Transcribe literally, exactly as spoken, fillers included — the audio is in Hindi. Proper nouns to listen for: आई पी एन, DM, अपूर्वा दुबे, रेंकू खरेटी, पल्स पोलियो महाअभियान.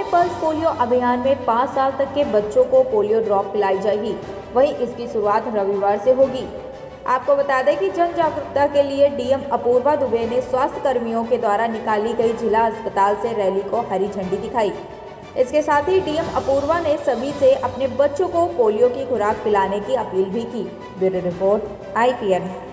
में पल्स पोलियो अभियान में पाँच साल तक के बच्चों को पोलियो ड्रॉप पिलाई जाएगी। वहीं इसकी शुरुआत रविवार से होगी। आपको बता दें कि जन जागरूकता के लिए डीएम अपूर्वा दुबे ने स्वास्थ्य कर्मियों के द्वारा निकाली गई जिला अस्पताल से रैली को हरी झंडी दिखाई। इसके साथ ही डीएम अपूर्वा ने सभी से अपने बच्चों को पोलियो की खुराक पिलाने की अपील भी की। Bureau report आई पी एन।